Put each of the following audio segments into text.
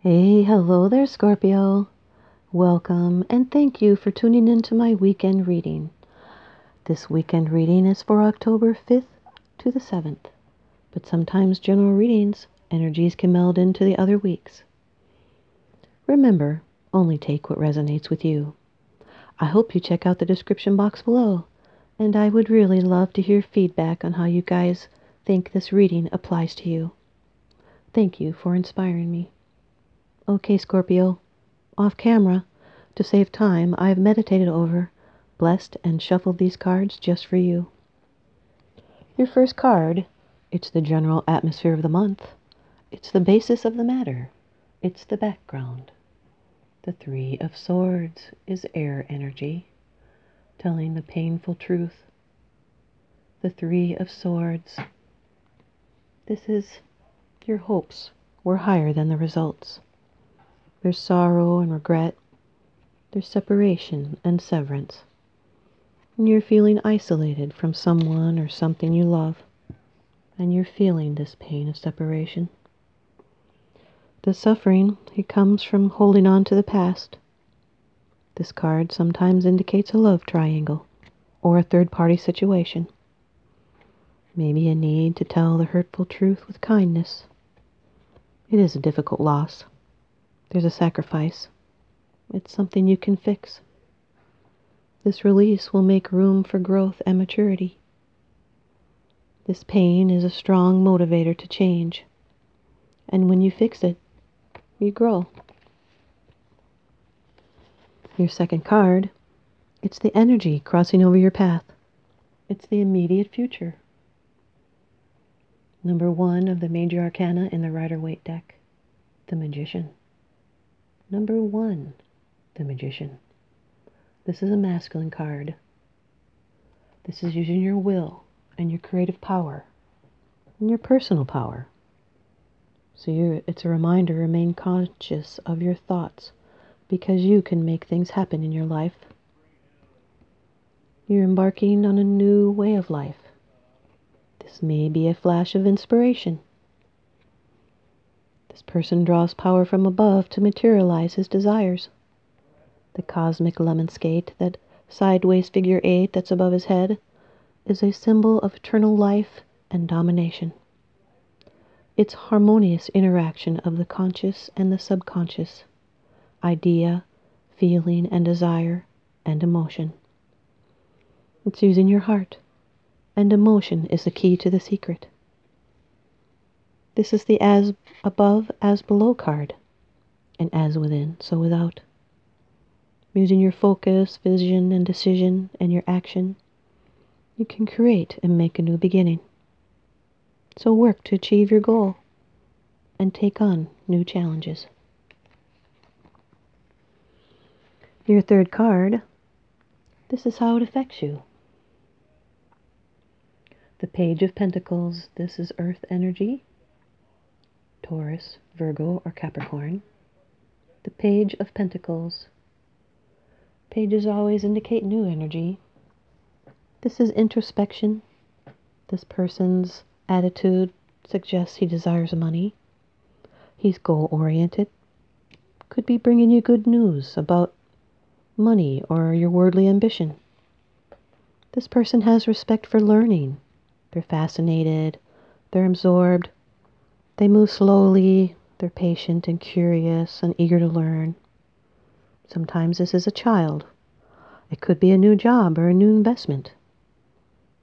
Hey, hello there, Scorpio. Welcome and thank you for tuning into my weekend reading. This weekend reading is for October 5th to the 7th, but sometimes general readings, energies can meld into the other weeks. Remember, only take what resonates with you. I hope you check out the description box below, and I would really love to hear feedback on how you guys think this reading applies to you. Thank you for inspiring me. Okay, Scorpio, off camera, to save time, I've meditated over, blessed, and shuffled these cards just for you. Your first card, it's the general atmosphere of the month. It's the basis of the matter. It's the background. The Three of Swords is air energy, telling the painful truth. The Three of Swords. This is your hopes were higher than the results. There's sorrow and regret. There's separation and severance. And you're feeling isolated from someone or something you love. And you're feeling this pain of separation. The suffering, it comes from holding on to the past. This card sometimes indicates a love triangle or a third-party situation. Maybe a need to tell the hurtful truth with kindness. It is a difficult loss. There's a sacrifice. It's something you can fix. This release will make room for growth and maturity. This pain is a strong motivator to change. And when you fix it, you grow. Your second card, it's the energy crossing over your path. It's the immediate future. Number one of the major arcana in the Rider-Waite deck, the Magician. Number one, the Magician. This is a masculine card. This is using your will and your creative power and your personal power. So it's a reminder, remain conscious of your thoughts because you can make things happen in your life. You're embarking on a new way of life. This may be a flash of inspiration. This person draws power from above to materialize his desires. The cosmic lemon skate, that sideways figure 8 that's above his head, is a symbol of eternal life and domination. It's harmonious interaction of the conscious and the subconscious, idea, feeling and desire, and emotion. It's using your heart, and emotion is the key to the secret. This is the as above, as below card, and as within, so without. Using your focus, vision, and decision, and your action, you can create and make a new beginning. So work to achieve your goal and take on new challenges. Your third card, this is how it affects you. The Page of Pentacles, this is earth energy, Taurus, Virgo, or Capricorn. The Page of Pentacles. Pages always indicate new energy. This is introspection. This person's attitude suggests he desires money. He's goal-oriented. Could be bringing you good news about money or your worldly ambition. This person has respect for learning. They're fascinated. They're absorbed. They move slowly. They're patient and curious and eager to learn. Sometimes this is a child. It could be a new job or a new investment.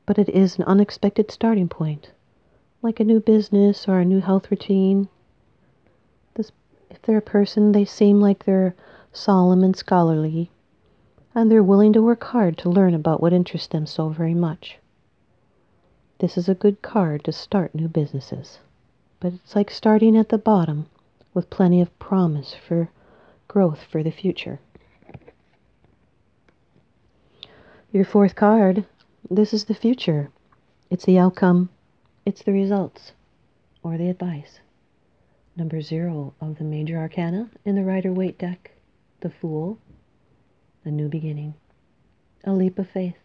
But it is an unexpected starting point, like a new business or a new health routine. If they're a person, they seem like they're solemn and scholarly, and they're willing to work hard to learn about what interests them so very much. This is a good card to start new businesses, but it's like starting at the bottom with plenty of promise for growth for the future. Your fourth card, this is the future. It's the outcome. It's the results, or the advice. Number 0 of the major arcana in the Rider-Waite deck, the Fool, a new beginning, a leap of faith.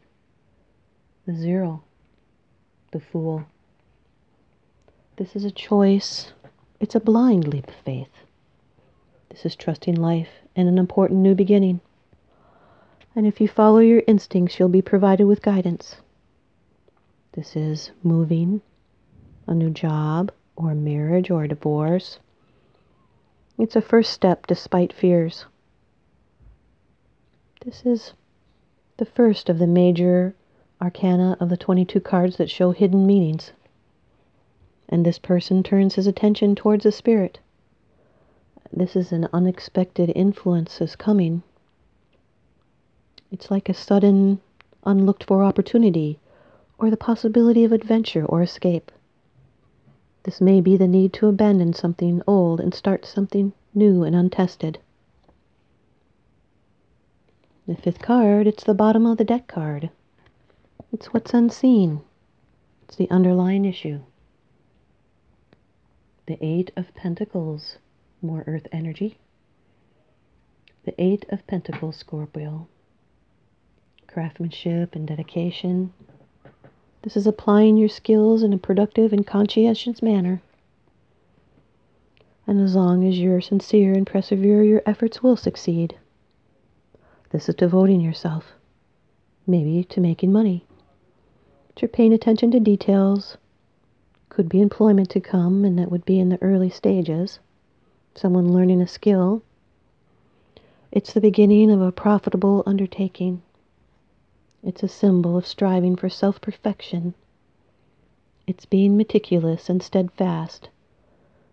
The 0, the Fool. This is a choice. It's a blind leap of faith. This is trusting life and an important new beginning. And if you follow your instincts, you'll be provided with guidance. This is moving, a new job, or a marriage, or a divorce. It's a first step despite fears. This is the first of the major arcana of the 22 cards that show hidden meanings. And this person turns his attention towards a spirit. This is an unexpected influence is coming. It's like a sudden, unlooked-for opportunity, or the possibility of adventure or escape. This may be the need to abandon something old and start something new and untested. The fifth card, it's the bottom of the deck card. It's what's unseen. It's the underlying issue. The Eight of Pentacles, more earth energy. The Eight of Pentacles, Scorpio. Craftsmanship and dedication. This is applying your skills in a productive and conscientious manner. And as long as you're sincere and persevere, your efforts will succeed. This is devoting yourself, maybe to making money. But you're paying attention to details. Could be employment to come, and that would be in the early stages. Someone learning a skill. It's the beginning of a profitable undertaking. It's a symbol of striving for self-perfection. It's being meticulous and steadfast.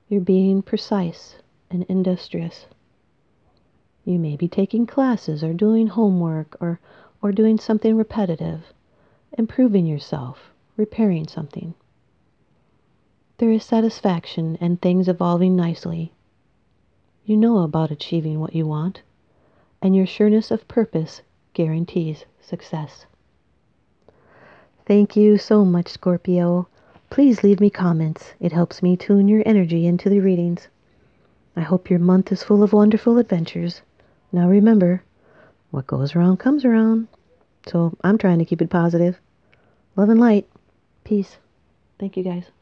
You're being precise and industrious. You may be taking classes or doing homework or doing something repetitive, improving yourself, repairing something. There is satisfaction and things evolving nicely. You know about achieving what you want, and your sureness of purpose guarantees success. Thank you so much, Scorpio. Please leave me comments. It helps me tune your energy into the readings. I hope your month is full of wonderful adventures. Now remember, what goes around comes around. So I'm trying to keep it positive. Love and light. Peace. Thank you, guys.